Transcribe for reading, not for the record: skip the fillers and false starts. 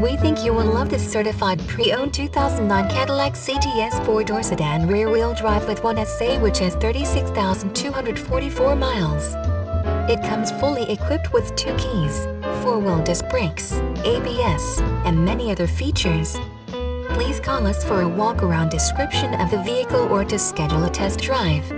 We think you will love this certified pre-owned 2009 Cadillac CTS 4-door sedan rear-wheel drive with 1SA, which has 36,244 miles. It comes fully equipped with 2 keys, 4-wheel disc brakes, ABS, and many other features. Please call us for a walk-around description of the vehicle or to schedule a test drive.